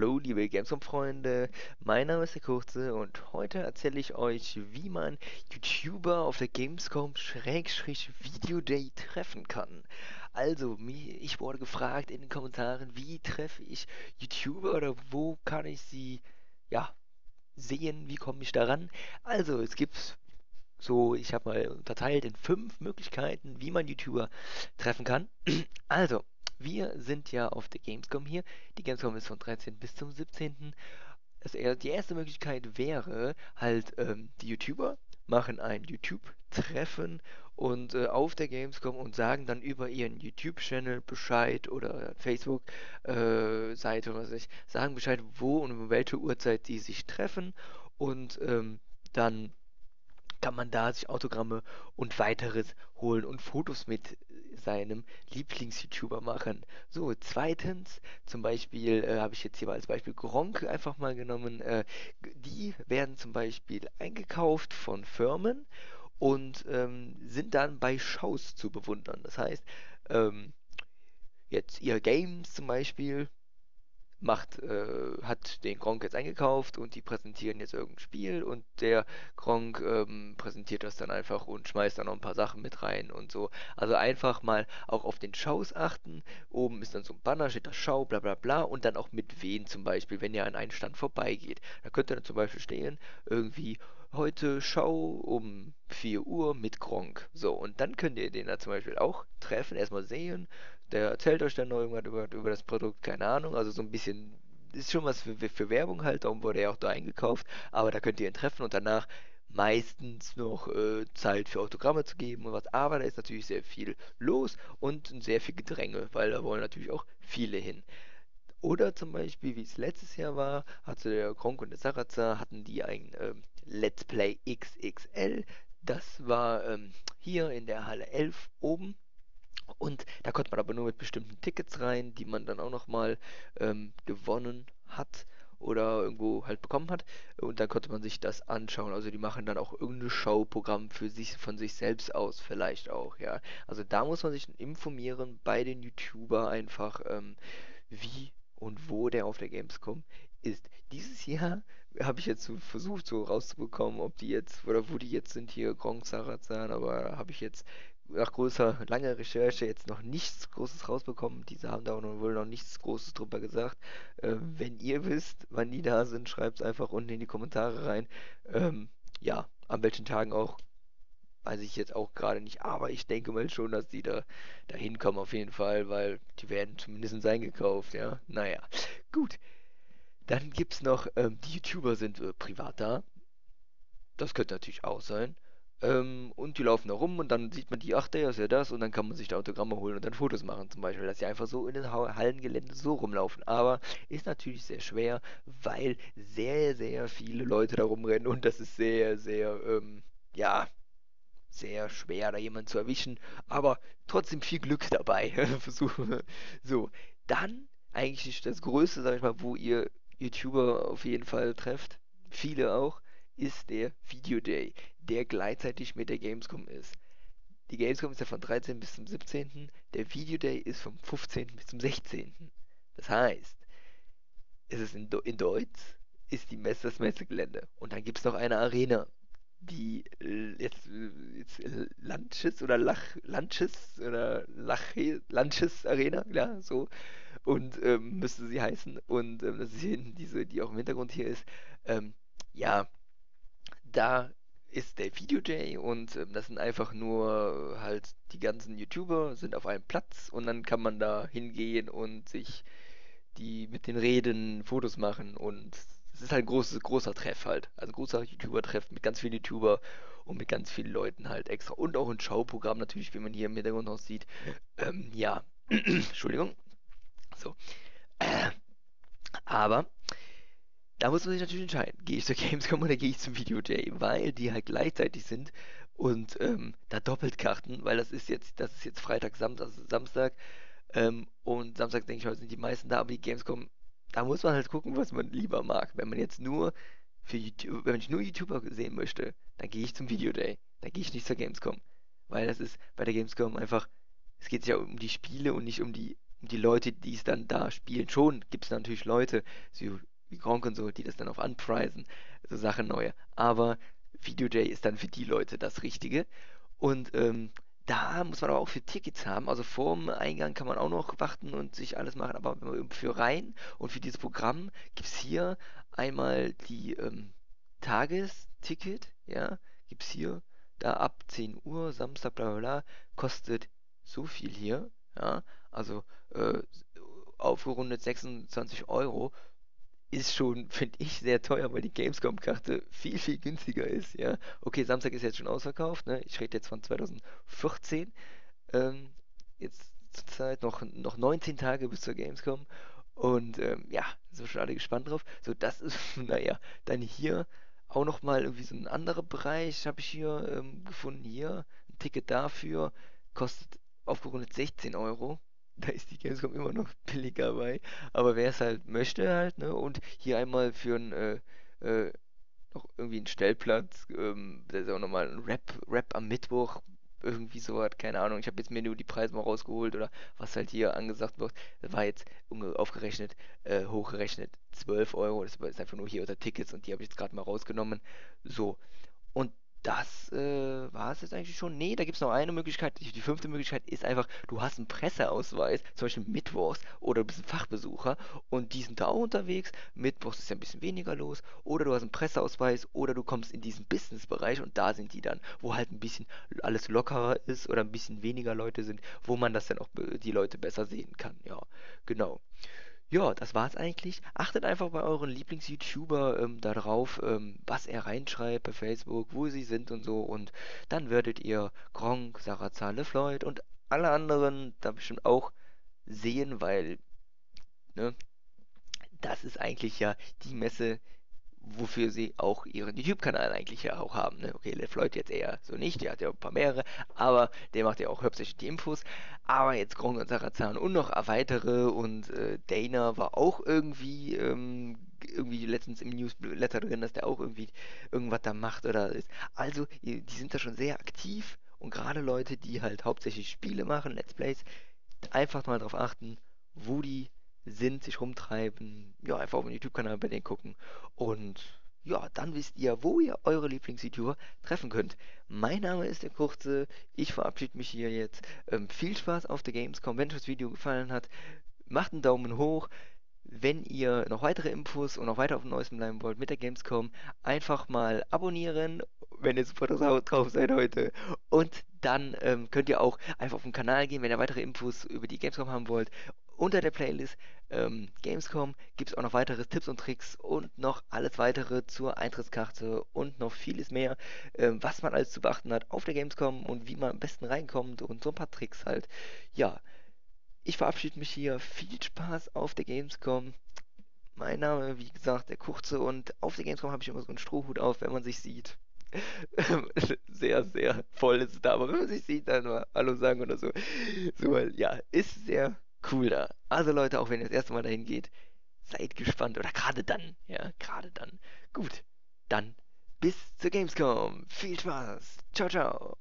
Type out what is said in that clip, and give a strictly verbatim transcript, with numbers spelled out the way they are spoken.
Hallo liebe Gamescom-Freunde, mein Name ist Der Kurze und heute erzähle ich euch, wie man YouTuber auf der Gamescom-Videoday treffen kann. Also, ich wurde gefragt in den Kommentaren, wie treffe ich YouTuber oder wo kann ich sie, ja, sehen, wie komme ich daran? Also, es gibt so, ich habe mal unterteilt in fünf Möglichkeiten, wie man YouTuber treffen kann. Also, wir sind ja auf der Gamescom hier. Die Gamescom ist vom dreizehnten bis zum siebzehnten Also die erste Möglichkeit wäre halt, ähm, die YouTuber machen ein YouTube-Treffen und äh, auf der Gamescom und sagen dann über ihren YouTube-Channel Bescheid oder Facebook-Seite äh, oder was weiß ich, sagen Bescheid, wo und um welche Uhrzeit die sich treffen und ähm, dann kann man da sich Autogramme und weiteres holen und Fotos mit seinem Lieblings-YouTuber machen. So, zweitens, zum Beispiel, äh, habe ich jetzt hier mal als Beispiel Gronkh einfach mal genommen, äh, die werden zum Beispiel eingekauft von Firmen und ähm, sind dann bei Shows zu bewundern. Das heißt, ähm, jetzt ihr Games zum Beispiel macht, äh, hat den Gronkh jetzt eingekauft und die präsentieren jetzt irgendein Spiel und der Gronkh ähm, präsentiert das dann einfach und schmeißt dann noch ein paar Sachen mit rein und so. Also einfach mal auch auf den Shows achten. Oben ist dann so ein Banner, steht da Show, bla bla bla und dann auch mit wen zum Beispiel, wenn ihr an einen Stand vorbeigeht. Da könnt ihr dann zum Beispiel stehen, irgendwie heute Show um vier Uhr mit Gronkh. So, und dann könnt ihr den da zum Beispiel auch treffen, erstmal sehen. Der erzählt euch dann noch irgendwas über, über das Produkt, keine Ahnung, also so ein bisschen, ist schon was für, für Werbung halt, darum wurde er auch da eingekauft, aber da könnt ihr ihn treffen und danach meistens noch äh, Zeit für Autogramme zu geben und was, aber da ist natürlich sehr viel los und sehr viel Gedränge, weil da wollen natürlich auch viele hin. Oder zum Beispiel, wie es letztes Jahr war, hatte der Gronkh und der Sarazar, hatten die ein ähm, Let's Play X X L, das war ähm, hier in der Halle elf oben. Und da konnte man aber nur mit bestimmten Tickets rein, die man dann auch nochmal ähm, gewonnen hat oder irgendwo halt bekommen hat. Und dann konnte man sich das anschauen. Also die machen dann auch irgendein Showprogramm für sich, von sich selbst aus vielleicht auch, ja. Also da muss man sich informieren bei den YouTuber einfach, ähm, wie und wo der auf der Gamescom ist. Dieses Jahr habe ich jetzt so versucht, so rauszubekommen, ob die jetzt, oder wo die jetzt sind hier, Gronkh, Sarazan, aber habe ich jetzt nach großer, langer Recherche jetzt noch nichts Großes rausbekommen. Diese haben da wohl noch nichts Großes drüber gesagt. Ähm, wenn ihr wisst, wann die da sind, schreibt es einfach unten in die Kommentare rein. Ähm, ja, an welchen Tagen auch, weiß ich jetzt auch gerade nicht, aber ich denke mal schon, dass die da, da hinkommen auf jeden Fall, weil die werden zumindest eingekauft, ja. Naja, gut. Dann gibt es noch, ähm, die YouTuber sind äh, privat da. Das könnte natürlich auch sein. Ähm, und die laufen da rum und dann sieht man die, ach der ist ja das und dann kann man sich da Autogramme holen und dann Fotos machen zum Beispiel, dass sie einfach so in den Hallengelände so rumlaufen, aber ist natürlich sehr schwer, weil sehr, sehr viele Leute da rumrennen und das ist sehr, sehr, ähm, ja, sehr schwer da jemanden zu erwischen, aber trotzdem viel Glück dabei, versuchen. So, dann eigentlich das Größte, sag ich mal, wo ihr YouTuber auf jeden Fall trefft, viele auch, ist der Videoday, der gleichzeitig mit der Gamescom ist. Die Gamescom ist ja vom dreizehnten bis zum siebzehnten Der Videoday ist vom fünfzehnten bis zum sechzehnten Das heißt, es ist in, Do in Deutsch ist die Messe das Messegelände. Und dann gibt es noch eine Arena, die jetzt, jetzt Lanxess oder Lach, Lanxess oder Lach, Lanxess Arena, ja, so. Und ähm, müsste sie heißen. Und ähm, das ist hinten diese, die auch im Hintergrund hier ist. Ähm, ja, da ist der Videoday und ähm, das sind einfach nur äh, halt die ganzen YouTuber sind auf einem Platz und dann kann man da hingehen und sich die mit den Reden Fotos machen und es ist halt ein großes, großer Treff halt, also ein großer YouTuber-Treff mit ganz vielen YouTuber und mit ganz vielen Leuten halt extra und auch ein Schauprogramm natürlich, wie man hier im Hintergrund noch sieht, ähm, ja, Entschuldigung, so, äh, aber da muss man sich natürlich entscheiden, gehe ich zur Gamescom oder gehe ich zum Videoday, weil die halt gleichzeitig sind und ähm, da doppelt Karten, weil das ist jetzt, das ist jetzt Freitag, Samstag, Samstag ähm, und Samstag denke ich mal sind die meisten da, aber die Gamescom, da muss man halt gucken, was man lieber mag. Wenn man jetzt nur für YouTube, wenn ich nur YouTuber sehen möchte, dann gehe ich zum Videoday, dann gehe ich nicht zur Gamescom, weil das ist bei der Gamescom einfach, es geht ja um die Spiele und nicht um die Und die Leute, die es dann da spielen, schon gibt es natürlich Leute, wie Gronkh und so, die das dann auch anpreisen, so also Sachen neue. Aber Videoday ist dann für die Leute das Richtige. Und ähm, da muss man aber auch für Tickets haben. Also vorm Eingang kann man auch noch warten und sich alles machen. Aber für rein und für dieses Programm gibt es hier einmal die ähm, Tagesticket. Ja, gibt es hier. Da ab zehn Uhr, Samstag, bla bla bla, kostet so viel hier. Ja, also äh, aufgerundet sechsundzwanzig Euro. Ist schon, finde ich, sehr teuer, weil die Gamescom-Karte viel, viel günstiger ist, ja. Okay, Samstag ist jetzt schon ausverkauft, ne? Ich rede jetzt von zweitausendvierzehn. Ähm, jetzt zur Zeit noch, noch neunzehn Tage bis zur Gamescom. Und ähm, ja, sind schon alle gespannt drauf. So, das ist, naja, dann hier auch nochmal irgendwie so ein anderer Bereich, habe ich hier ähm, gefunden. Hier, ein Ticket dafür, kostet aufgerundet sechzehn Euro. Da ist die Gamescom immer noch billiger bei, aber wer es halt möchte halt, ne, und hier einmal für ein, äh, äh, noch irgendwie einen Stellplatz, ähm, das ist auch nochmal ein Rap, Rap am Mittwoch, irgendwie so hat, keine Ahnung, ich habe jetzt mir nur die Preise mal rausgeholt oder was halt hier angesagt wird, das war jetzt aufgerechnet, äh, hochgerechnet zwölf Euro, das ist einfach nur hier unter Tickets und die habe ich jetzt gerade mal rausgenommen, so, und das äh, war es jetzt eigentlich schon. Nee, da gibt es noch eine Möglichkeit. Die, die fünfte Möglichkeit ist einfach, du hast einen Presseausweis, zum Beispiel mittwochs, oder du bist ein Fachbesucher und die sind da auch unterwegs. Mittwochs ist ja ein bisschen weniger los. Oder du hast einen Presseausweis oder du kommst in diesen Businessbereich und da sind die dann, wo halt ein bisschen alles lockerer ist oder ein bisschen weniger Leute sind, wo man das dann auch die Leute besser sehen kann. Ja, genau. Ja, das war's eigentlich. Achtet einfach bei euren Lieblings-YouTuber ähm, darauf, ähm, was er reinschreibt bei Facebook, wo sie sind und so. Und dann werdet ihr Gronkh, Sarazar, LeFloid und alle anderen da bestimmt auch sehen, weil, ne, das ist eigentlich ja die Messe, wofür sie auch ihren YouTube-Kanal eigentlich ja auch haben. Ne? Okay, LeFloid jetzt eher so nicht, der hat ja ein paar mehrere, aber der macht ja auch hauptsächlich die Infos. Aber jetzt Gronkh und Sarazar und noch weitere und äh, Dner war auch irgendwie, ähm, irgendwie letztens im Newsletter drin, dass der auch irgendwie irgendwas da macht oder ist. Also, die sind da schon sehr aktiv und gerade Leute, die halt hauptsächlich Spiele machen, Let's Plays, einfach mal drauf achten, wo die sind, sich rumtreiben, ja, einfach auf den YouTube-Kanal bei denen gucken und ja, dann wisst ihr, wo ihr eure Lieblings-YouTuber treffen könnt. Mein Name ist der Kurze, ich verabschiede mich hier jetzt. Ähm, viel Spaß auf der Gamescom, wenn euch das Video gefallen hat, macht einen Daumen hoch. Wenn ihr noch weitere Infos und noch weiter auf dem Neuesten bleiben wollt mit der Gamescom, einfach mal abonnieren, wenn ihr super drauf seid heute. Und dann ähm, könnt ihr auch einfach auf den Kanal gehen, wenn ihr weitere Infos über die Gamescom haben wollt. Unter der Playlist ähm, Gamescom gibt es auch noch weitere Tipps und Tricks und noch alles weitere zur Eintrittskarte und noch vieles mehr, ähm, was man alles zu beachten hat auf der Gamescom und wie man am besten reinkommt und so ein paar Tricks halt. Ja. Ich verabschiede mich hier. Viel Spaß auf der Gamescom. Mein Name, wie gesagt, der Kurze. Und auf der Gamescom habe ich immer so einen Strohhut auf, wenn man sich sieht. Sehr, sehr voll ist es da. Aber wenn man sich sieht, dann mal Hallo sagen oder so. So, ja, ist sehr cool da. Also Leute, auch wenn ihr das erste Mal dahin geht, seid gespannt. Oder gerade dann. Ja, gerade dann. Gut, dann bis zur Gamescom. Viel Spaß. Ciao, ciao.